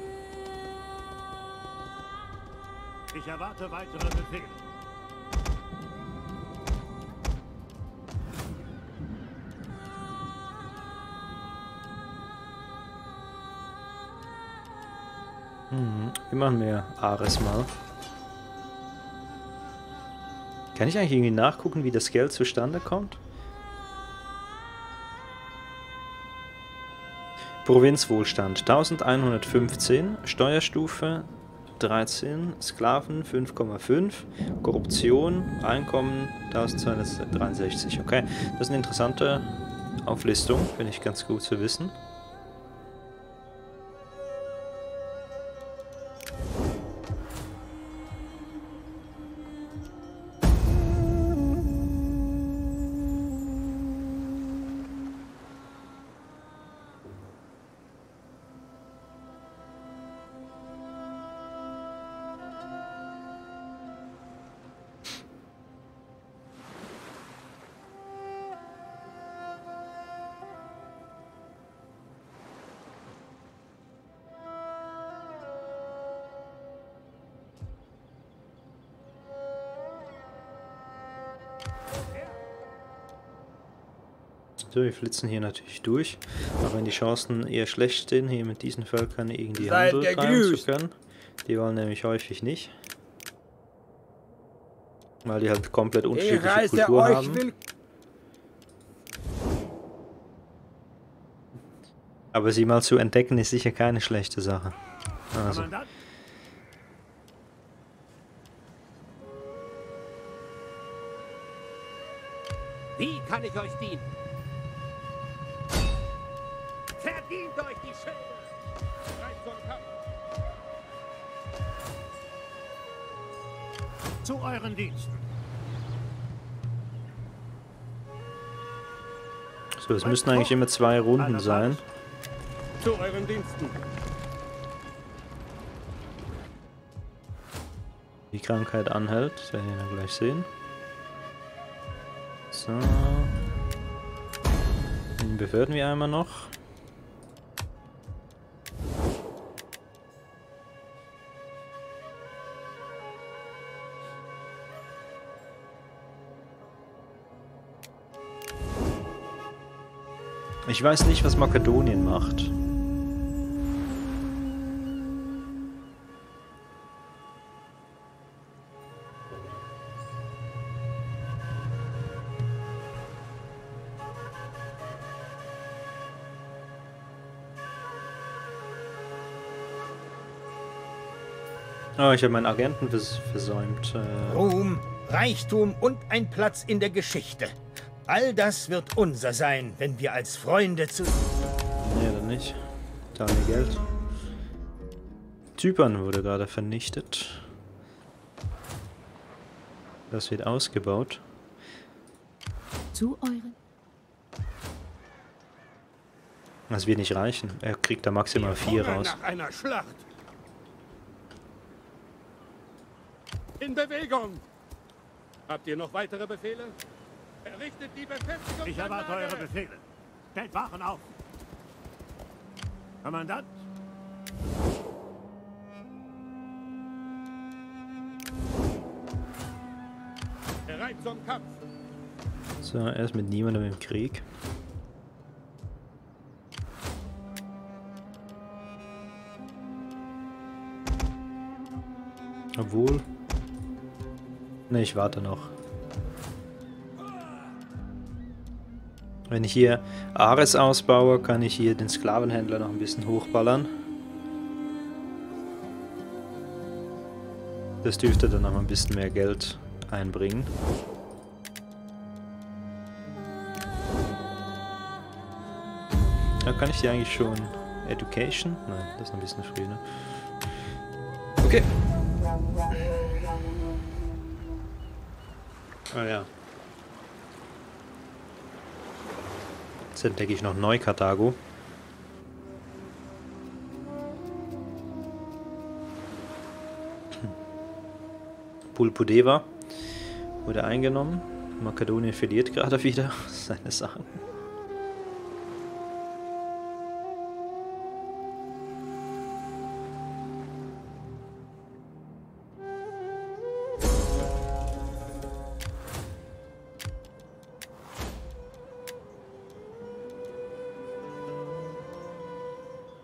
Ich erwarte weitere Befehle. Hm, wir machen mehr Ares mal. Kann ich eigentlich irgendwie nachgucken, wie das Geld zustande kommt? Provinzwohlstand elfhundertfünfzehn, Steuerstufe dreizehn, Sklaven fünf Komma fünf, Korruption, Einkommen eintausendzweihundertdreiundsechzig. Okay, das ist eine interessante Auflistung, finde ich ganz gut zu wissen. So, wir flitzen hier natürlich durch, auch wenn die Chancen eher schlecht stehen, hier mit diesen Völkern irgendwie Handel treiben zu können. Die wollen nämlich häufig nicht. Weil die halt komplett unterschiedliche Kulturen euch haben. Will Aber sie mal zu entdecken ist sicher keine schlechte Sache. Also. Wie kann ich euch dienen? Verdient euch die Schilder! Zu euren Diensten! So, es müssten eigentlich immer zwei Runden sein. Zu euren Diensten! Die Krankheit anhält, das werden wir dann gleich sehen. So. Den befördern wir einmal noch. Ich weiß nicht, was Makedonien macht. Oh, ich habe meinen Agenten vers versäumt. Äh Ruhm, Reichtum und ein Platz in der Geschichte. All das wird unser sein, wenn wir als Freunde zu... Nee, dann nicht. Da haben wir Geld. Zypern wurde gerade vernichtet. Das wird ausgebaut. Zu euren... Das wird nicht reichen. Er kriegt da maximal vier raus. Nach einer Schlacht. In Bewegung! Habt ihr noch weitere Befehle? Errichtet die Befestigung. Ich erwarte eure Befehle. Stellt Wachen auf. Kommandant. Bereit zum Kampf. So, erst mit niemandem im Krieg. Obwohl. Ne, ich warte noch. Wenn ich hier Ares ausbaue, kann ich hier den Sklavenhändler noch ein bisschen hochballern. Das dürfte dann noch ein bisschen mehr Geld einbringen. Da kann ich hier eigentlich schon Education? Nein, das ist noch ein bisschen früh, ne? Okay. Ah ja. Jetzt entdecke ich noch Neukarthago. Pulpudeva wurde eingenommen. Makedonien verliert gerade wieder seine Sachen.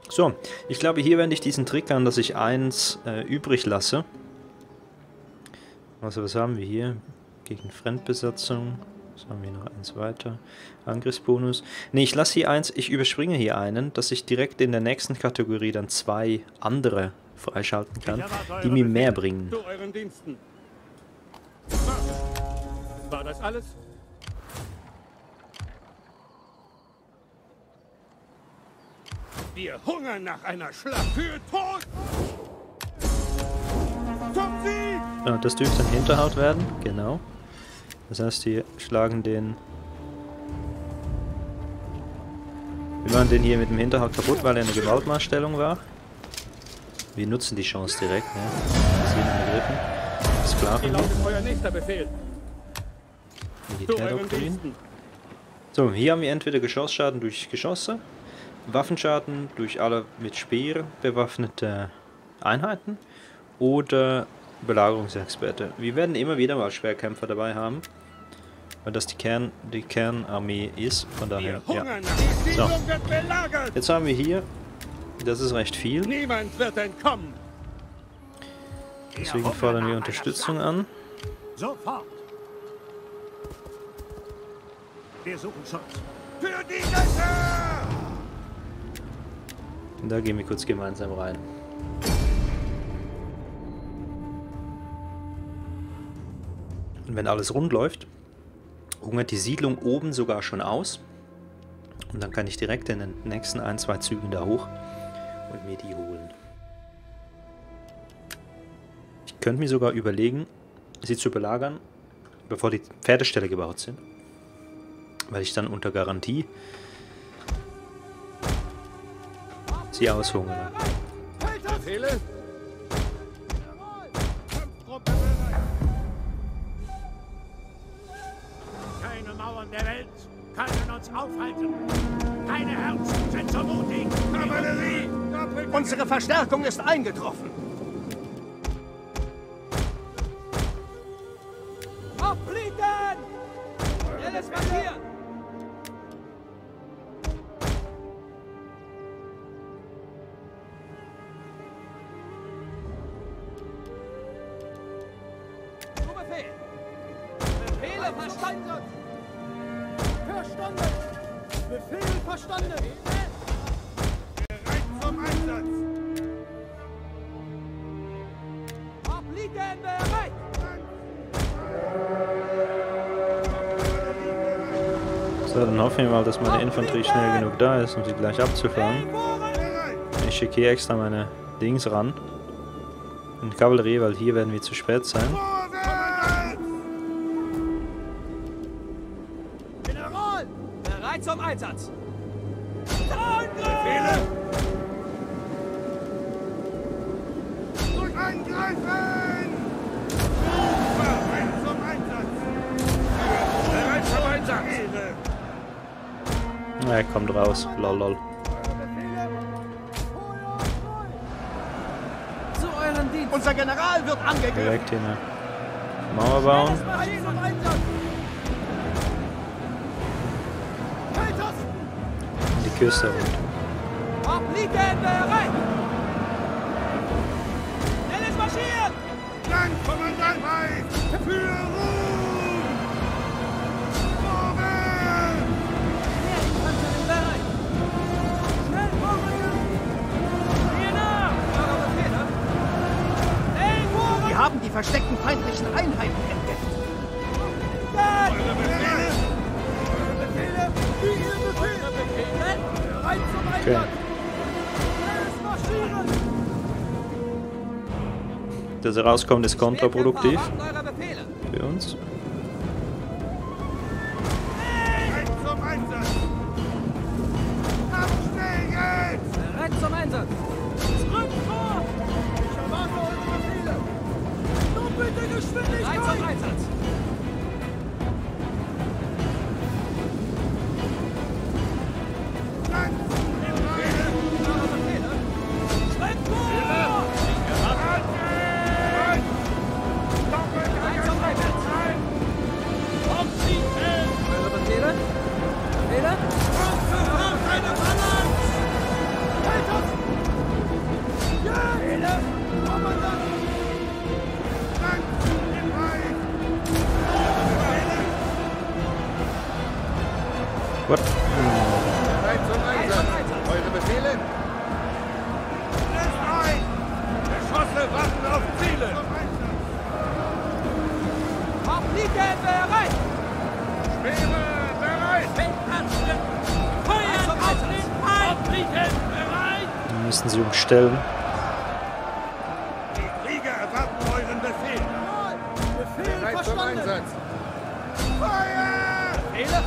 So, ich glaube, hier wende ich diesen Trick an, dass ich eins äh, übrig lasse. Also, was haben wir hier? Gegen Fremdbesatzung. Was haben wir noch? Eins weiter. Angriffsbonus. Ne, ich lasse hier eins, ich überspringe hier einen, dass ich direkt in der nächsten Kategorie dann zwei andere freischalten kann, die mir mehr bringen. Zu euren Diensten. War das alles? Wir hungern nach einer Schlacht für Tod! Zum Sieg! Ja, das dürfte ein Hinterhalt werden, genau. Das heißt, wir schlagen den... Wir machen den hier mit dem Hinterhalt kaputt, weil er eine Gewaltmaßstellung war. Wir nutzen die Chance direkt, ne? Das sind die Begriffen. Militärdoktrin. So, hier haben wir entweder Geschossschaden durch Geschosse, Waffenschaden durch alle mit Speer bewaffnete Einheiten oder Belagerungsexperte. Wir werden immer wieder mal Schwerkämpfer dabei haben, weil das die, Kern, die Kernarmee ist. Von daher, ja. So. Jetzt haben wir hier, das ist recht viel. Niemand wird entkommen. Deswegen fordern wir Unterstützung an. Sofort! Wir suchen Schutz. Für die Götter! Da gehen wir kurz gemeinsam rein. Und wenn alles rund läuft, hungert die Siedlung oben sogar schon aus. Und dann kann ich direkt in den nächsten ein, zwei Zügen da hoch und mir die holen. Ich könnte mir sogar überlegen, sie zu belagern, bevor die Pferdeställe gebaut sind. Weil ich dann unter Garantie sie aushungere. Keine Mauern der Welt können uns aufhalten. Keine Herzen sind so mutig. Kavallerie! Unsere Verstärkung ist eingetroffen. Abblicken! Alles markieren! Dann hoffen wir mal, dass meine Infanterie schnell genug da ist, um sie gleich abzufahren. Ich schicke hier extra meine Dings ran. Und Kavallerie, weil hier werden wir zu spät sein. General, bereit zum Einsatz! Er kommt raus, lol, lol. Unser General wird angegriffen. Direkt hier eine Mauer bauen. Und die Küste runter. Haben die versteckten feindlichen Einheiten entdeckt. Eure Befehle! Eure Befehle! Wie Ihre Befehle! Eure Befehle! Bereit zum Einsatz! Es marschieren! Dass er rauskommt, ist kontraproduktiv für uns. Bereit zum Einsatz! Abschnell geht's! Bereit zum Einsatz! Zurück vor! Ich erwarte eure Befehle! Bitte Geschwindigkeit! Einsatz, Einsatz! What? Bereit zum Einsatz! Eure Befehle? Setzt ein! Geschosse warten auf Ziele! Fliegen bereit! Schwebe bereit! Feuer auf den Feind! Fliegen bereit! Dann müssen sie umstellen. Die Krieger erwarten euren Befehl! Befehl bereit zum Einsatz! Feuer! Befehle?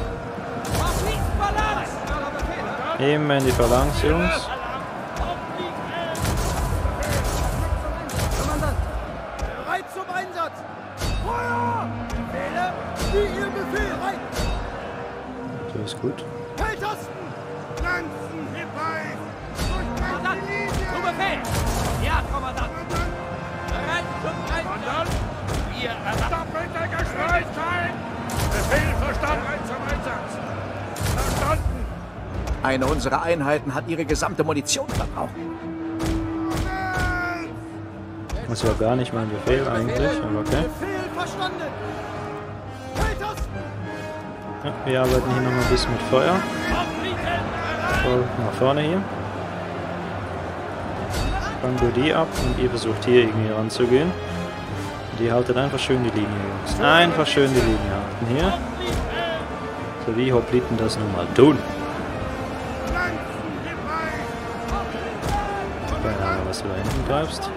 Immer in die Balance, Jungs. Kommandant, bereit zum Einsatz! Feuer! Befehle, wie ihr Befehl rein! So ist gut. Feldtasten! Lanzen herbei! Kommandant, zum Befehl! Ja, Kommandant! Bereit zum Einsatz! Wir erwarten doppelter Geschwindigkeit! Befehl verstanden! Bereit zum Einsatz! Verstanden! Eine unserer Einheiten hat ihre gesamte Munition verbraucht. Das war gar nicht mein Befehl eigentlich, aber okay. Ja, wir arbeiten hier nochmal ein bisschen mit Feuer. Voll nach vorne hier. Fangt ihr die ab und ihr versucht hier irgendwie ranzugehen. Und ihr haltet einfach schön die Linie, Jungs. Einfach schön die Linie halten hier. So wie Hopliten das nun mal tun. Keine Ahnung, was du da hinten greifst.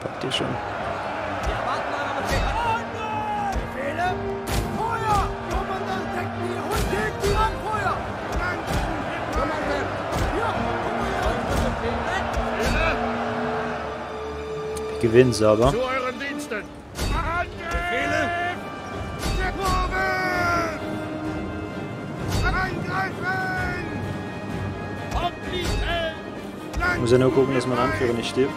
Packt ihr schon. Ich gewinne sauber. Zu euren Diensten. Ich muss ja nur gucken, dass mein Anführer nicht stirbt.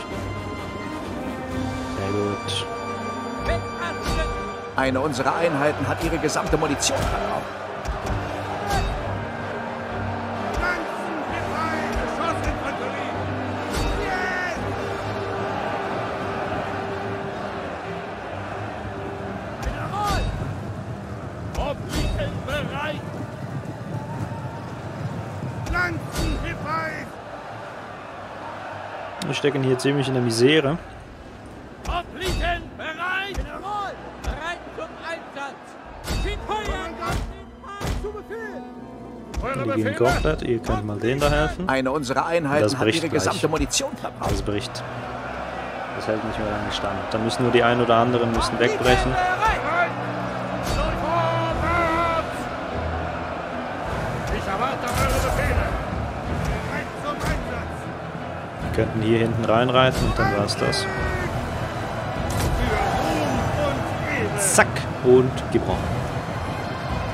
Sehr gut. Eine unserer Einheiten hat ihre gesamte Munition verloren. Wir stecken hier ziemlich in der Misere. Die gehen komplett, ihr könnt mal denen da helfen. Eine unserer Einheiten hat ihre gesamte Munition verbraucht. Das bricht. Das hält nicht mehr lange stand. Da müssen nur die ein oder anderen müssen wegbrechen. Wir könnten hier hinten reinreißen und dann war es das. Zack und gebrochen.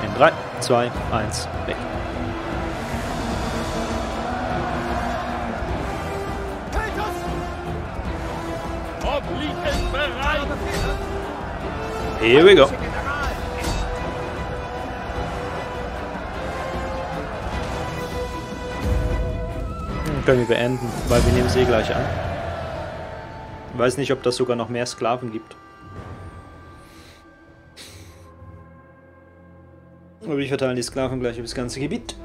In drei, zwei, eins, weg. Here we go. Können wir beenden, weil wir nehmen sie gleich an. Ich weiß nicht, ob das sogar noch mehr Sklaven gibt. Aber wir verteilen die Sklaven gleich über das ganze Gebiet.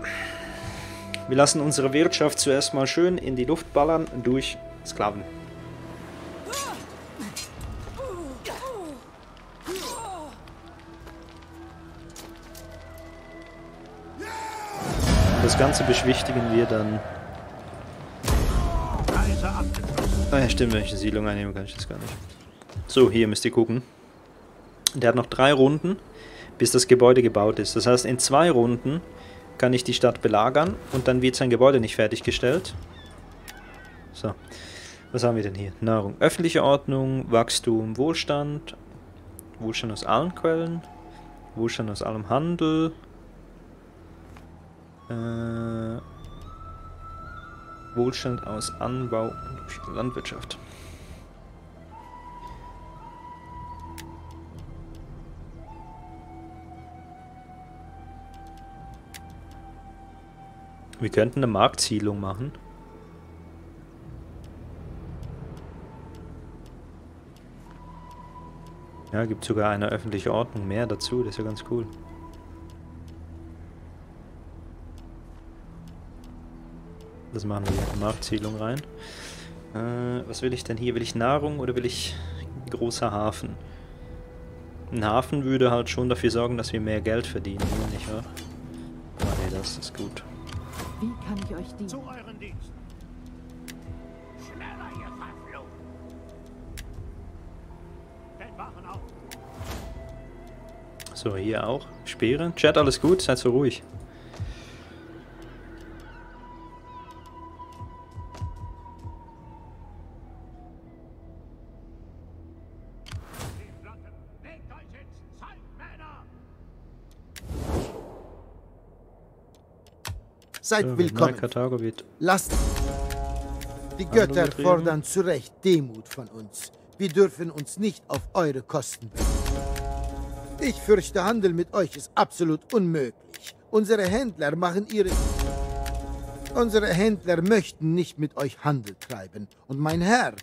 Wir lassen unsere Wirtschaft zuerst mal schön in die Luft ballern durch Sklaven. Das Ganze beschwichtigen wir dann. Ah ja, stimmt, wenn ich eine Siedlung einnehme, kann ich das gar nicht. So, hier müsst ihr gucken. Der hat noch drei Runden, bis das Gebäude gebaut ist. Das heißt, in zwei Runden kann ich die Stadt belagern und dann wird sein Gebäude nicht fertiggestellt. So, was haben wir denn hier? Nahrung, öffentliche Ordnung, Wachstum, Wohlstand. Wohlstand aus allen Quellen. Wohlstand aus allem Handel. Äh... Wohlstand aus Anbau und Landwirtschaft. Wir könnten eine Marktsiedlung machen. Ja, gibt sogar eine öffentliche Ordnung mehr dazu, das ist ja ganz cool. Das machen wir hier, Marktsiedlung rein. Äh, was will ich denn hier? Will ich Nahrung oder will ich ein großer Hafen? Ein Hafen würde halt schon dafür sorgen, dass wir mehr Geld verdienen, nicht wahr? Oh ne, das ist gut. Wie kann ich euch dienen? Zu euren Diensten. Schneller, ihr Verflucht! Stellt Wachen auf! So, hier auch. Speere. Chat, alles gut? Seid so ruhig. Seid ja, willkommen. Karthago wird Lasst. Die Götter fordern zu Recht Demut von uns. Wir dürfen uns nicht auf eure Kosten bringen. Ich fürchte, Handel mit euch ist absolut unmöglich. Unsere Händler machen ihre... Unsere Händler möchten nicht mit euch Handel treiben. Und mein Herr...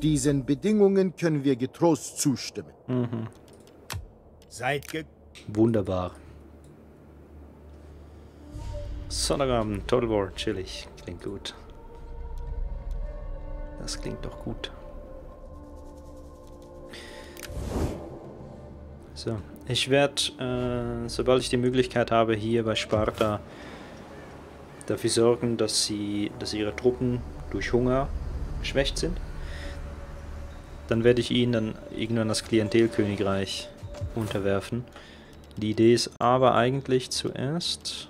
Diesen Bedingungen können wir getrost zustimmen. Mhm. Seid ge... Wunderbar. Sonnabend, Total War, chillig. Klingt gut. Das klingt doch gut. So, ich werde, äh, sobald ich die Möglichkeit habe, hier bei Sparta dafür sorgen, dass sie, dass ihre Truppen durch Hunger geschwächt sind. Dann werde ich ihnen dann irgendwann das Klientelkönigreich unterwerfen. Die Idee ist aber eigentlich zuerst...